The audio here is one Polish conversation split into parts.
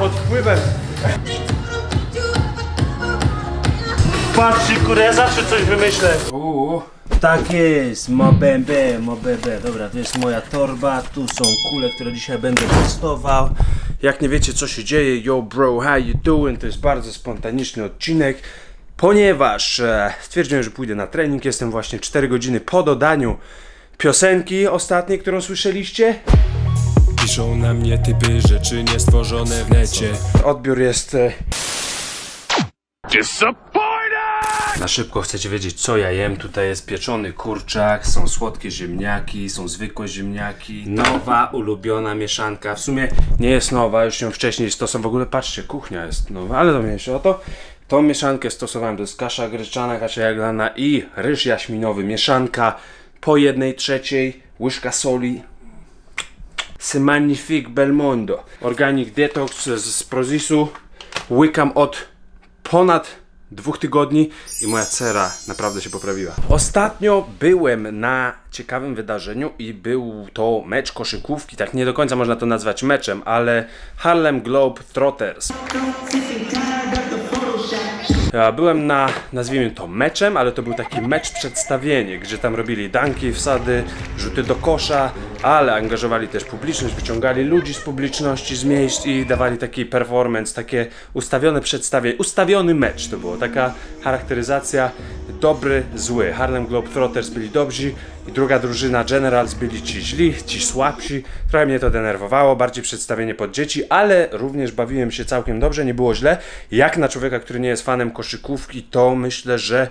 pod wpływem. Patrzy kureza, czy coś wymyślę? Tak jest, ma BMB. Dobra, to jest moja torba, tu są kule, które dzisiaj będę testował. Jak nie wiecie, co się dzieje, yo bro, how you doing? To jest bardzo spontaniczny odcinek, ponieważ stwierdziłem, że pójdę na trening. Jestem właśnie 4 godziny po dodaniu piosenki ostatniej, którą słyszeliście. Piszą na mnie typy rzeczy niestworzone w necie. Odbiór jest... Na szybko chcecie wiedzieć, co ja jem. Tutaj jest pieczony kurczak, są słodkie ziemniaki, są zwykłe ziemniaki. Nowa, ulubiona mieszanka. W sumie nie jest nowa, już ją wcześniej stosowałem. W ogóle patrzcie, kuchnia jest nowa, ale to mniejsza o to. Tą mieszankę stosowałem, to jest kasza gryczana, kasza jaglana i ryż jaśminowy. Mieszanka po 1/3 łyżka soli. C'est magnifique bel mondo. Organic Detox z Prozisu. Łykam od ponad 2 tygodni i moja cera naprawdę się poprawiła. Ostatnio byłem na ciekawym wydarzeniu i był to mecz koszykówki, tak nie do końca można to nazwać meczem, ale Harlem Globetrotters. Ja byłem na, nazwijmy to meczem, ale to był taki mecz przedstawienie, gdzie tam robili danki, wsady, rzuty do kosza, ale angażowali też publiczność, wyciągali ludzi z publiczności, z miejsc i dawali taki performance, takie ustawione przedstawienie, ustawiony mecz to było, taka charakteryzacja dobry, zły. Harlem Globetrotters byli dobrzy i druga drużyna Generals byli ci źli, ci słabsi. Trochę mnie to denerwowało, bardziej przedstawienie pod dzieci, ale również bawiłem się całkiem dobrze, nie było źle. Jak na człowieka, który nie jest fanem koszykówki, to myślę, że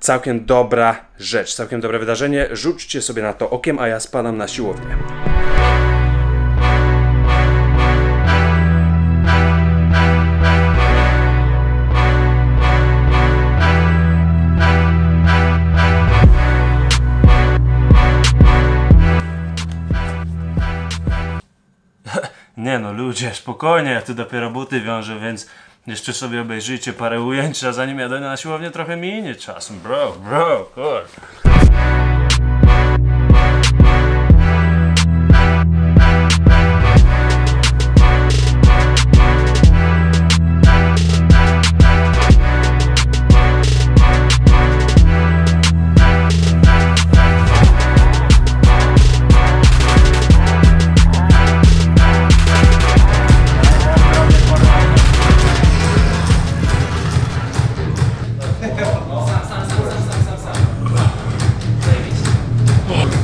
całkiem dobra rzecz, całkiem dobre wydarzenie. Rzućcie sobie na to okiem, a ja spadam na siłownię. Nie no ludzie, spokojnie, ja tu dopiero buty wiążę, więc jeszcze sobie obejrzyjcie parę ujęć, a zanim jadę na siłownię, trochę minie czasem, bro, kurwa.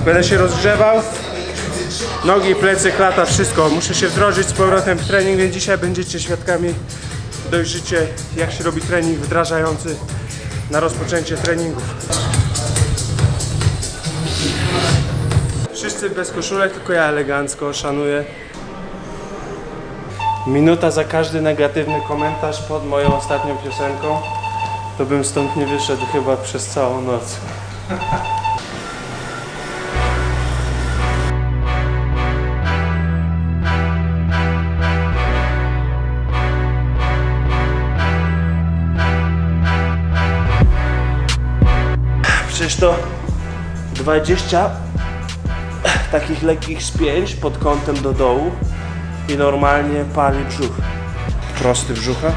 Będę się rozgrzewał, nogi, plecy, klata, wszystko. Muszę się wdrożyć z powrotem w trening, więc dzisiaj będziecie świadkami, dojrzycie, jak się robi trening wdrażający na rozpoczęcie treningów. Wszyscy bez koszulek, tylko ja elegancko, szanuję. Minuta za każdy negatywny komentarz pod moją ostatnią piosenką. To bym stąd nie wyszedł chyba przez całą noc. Przecież to 20 takich lekkich spięć pod kątem do dołu i normalnie pali brzuch. Prosty brzucha,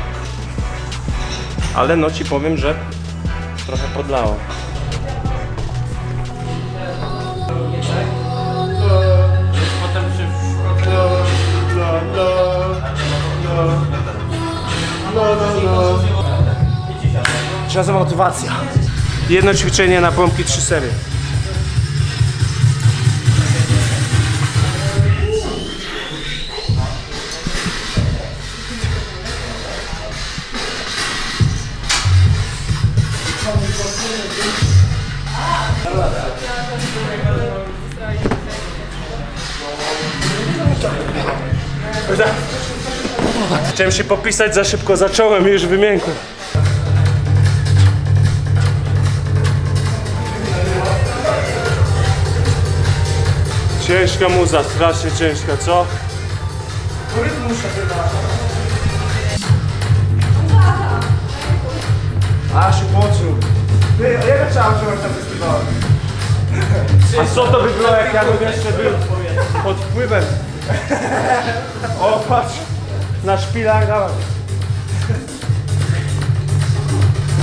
ale no ci powiem, że trochę podlało. Czas motywacja. Jedno ćwiczenie na pompki, 3 serie. Chciałem się popisać, za szybko zacząłem i już wymiękłem. Ciężka muza, strasznie ciężka, co? Rytm muszę wybrać. A się poczuł. Ja trzeba wziąć na festiwal. A co to by było, jak ja bym jeszcze był pod wpływem? O, patrz. na szpilach, dawaj.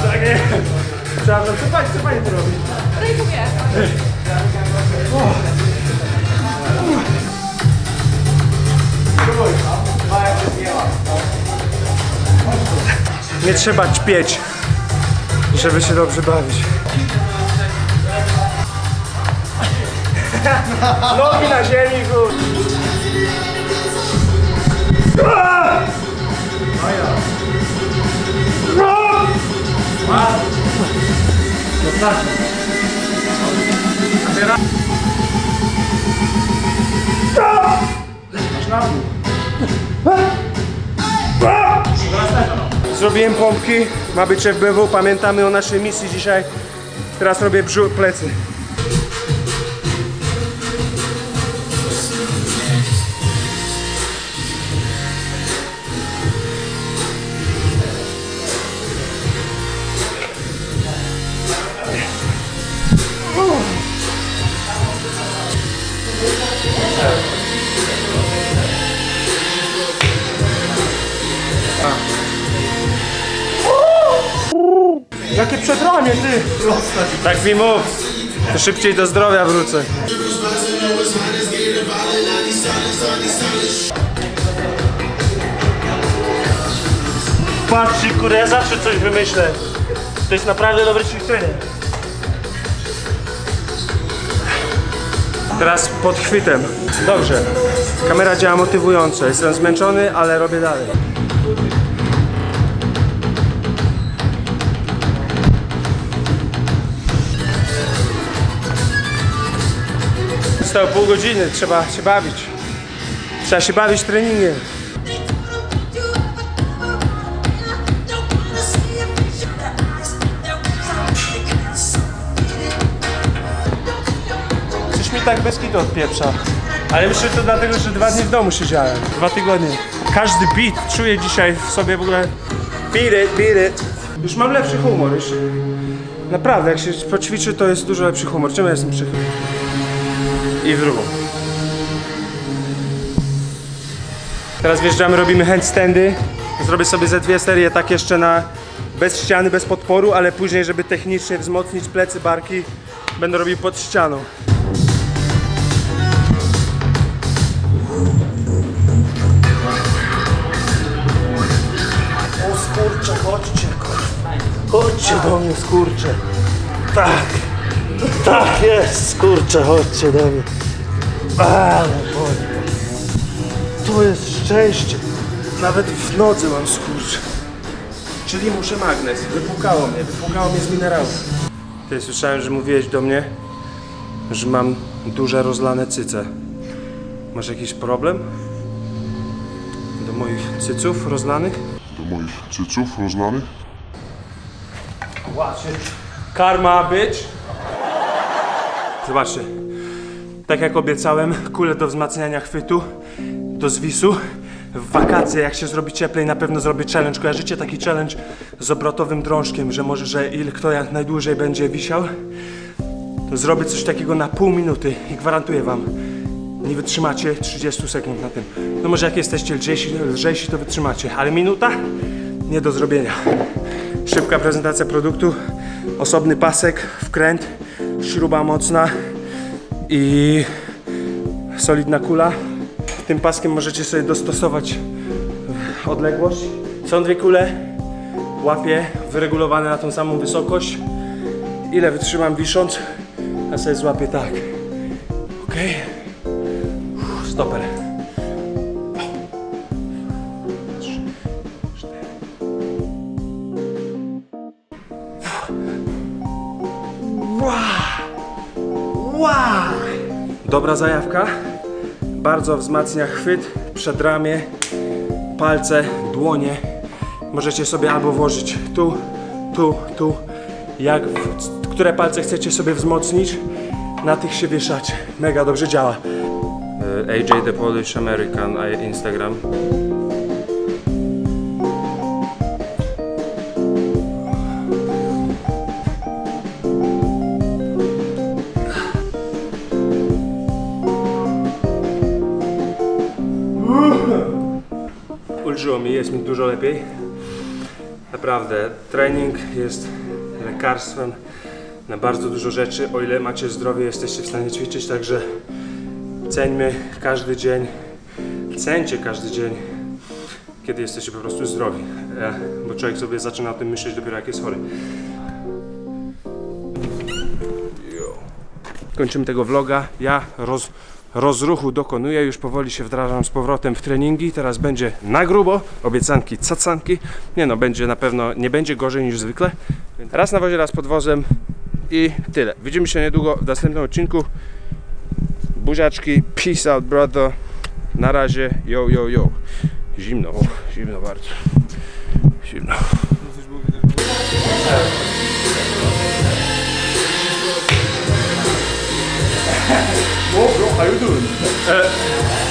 Tak jest. Trzeba to sypać, co pani tu robi? Ryjkuję. Nie trzeba ćpieć, żeby się dobrze bawić. Nogi na ziemi, zrobiłem pompki, ma być FBW, pamiętamy o naszej misji dzisiaj. Teraz robię brzuch, plecy. Jakie przetrwanie, ty! Tak mi mów, to szybciej do zdrowia wrócę. Patrz, kurde, ja zawsze coś wymyślę. To jest naprawdę dobre ćwiczenie. Teraz pod chwytem. Dobrze, kamera działa motywująco. Jestem zmęczony, ale robię dalej. Zostało pół godziny, trzeba się bawić. Trzeba się bawić treningiem. Coś mi tak bez kitu odpieprza. Ale myślę, że to dlatego, że 2 dni w domu siedziałem. 2 tygodnie. Każdy beat czuję dzisiaj w sobie w ogóle. Beat it. Już mam lepszy humor. Już. Naprawdę, jak się poćwiczy, to jest dużo lepszy humor. Czemu ja jestem przychylny? I w drugą. Teraz wjeżdżamy, robimy handstandy. Zrobię sobie ze 2 serie, tak jeszcze na bez ściany, bez podporu, ale później, żeby technicznie wzmocnić plecy, barki, będę robił pod ścianą. O skurcze, chodźcie, chodźcie do mnie, skurcze. Tak. Tak jest, kurczę, chodźcie do mnie. Ale boli. Tu jest szczęście. Nawet w nodze mam skurcz. Czyli muszę magnes. Wypłukało mnie z minerałów. Ty, słyszałem, że mówiłeś do mnie, że mam duże rozlane cyce. Masz jakiś problem? Do moich cyców rozlanych? Łacie. Karma, bitch. Zobaczcie, tak jak obiecałem, kule do wzmacniania chwytu, do zwisu. W wakacje, jak się zrobi cieplej, na pewno zrobię challenge. Kojarzycie taki challenge z obrotowym drążkiem, że może, że kto jak najdłużej będzie wisiał, to zrobię coś takiego na pół minuty i gwarantuję wam, nie wytrzymacie 30 sekund na tym. No może jak jesteście lżejsi, to wytrzymacie, ale minuta? Nie do zrobienia. Szybka prezentacja produktu, osobny pasek, wkręt, śruba mocna i solidna kula. Tym paskiem możecie sobie dostosować odległość. Są 2 kule, łapie wyregulowane na tą samą wysokość. Ile wytrzymam wisząc, a sobie złapię tak. Ok. Stoper. 3, 4. Wow! Dobra zajawka, bardzo wzmacnia chwyt, przedramię, palce, dłonie. Możecie sobie albo włożyć tu, które palce chcecie sobie wzmocnić, na tych się wieszać. Mega dobrze działa. AJ The Polish American, Instagram. ulżyło mi, jest mi dużo lepiej. Naprawdę, trening jest lekarstwem na bardzo dużo rzeczy. O ile macie zdrowie, jesteście w stanie ćwiczyć, także ceńmy każdy dzień, ceńcie każdy dzień, kiedy jesteście po prostu zdrowi, bo człowiek sobie zaczyna o tym myśleć dopiero jak jest chory. Kończymy tego vloga. Ja rozruchu dokonuję, już powoli się wdrażam z powrotem w treningi. Teraz będzie na grubo, obiecanki, cacanki. Nie no, będzie na pewno, nie będzie gorzej niż zwykle. Raz na wozie, raz pod wozem i tyle. Widzimy się niedługo w następnym odcinku. Buziaczki, peace out brother. Na razie, yo, yo, yo. Zimno, zimno bardzo. Zimno. Whoa, bro, how you doing?